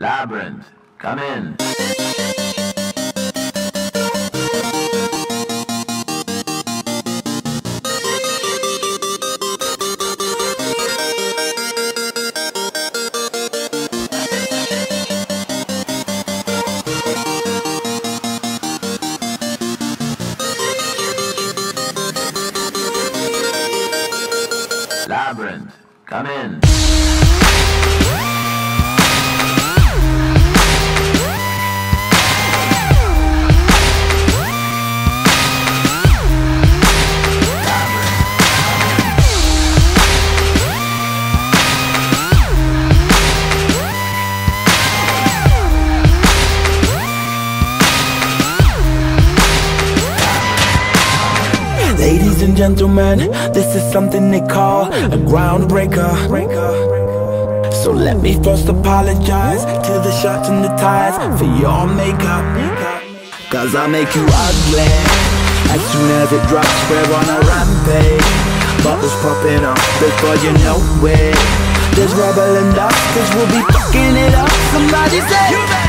Labrinth, come in. Labrinth, come in. Ladies and gentlemen, this is something they call a groundbreaker. So let me first apologize to the shirts and the ties for your makeup, 'cause I make you ugly as soon as it drops. We're on a rampage, bottles popping up before you know it. There's rubble and dust, 'cause we'll be fucking it up. Somebody say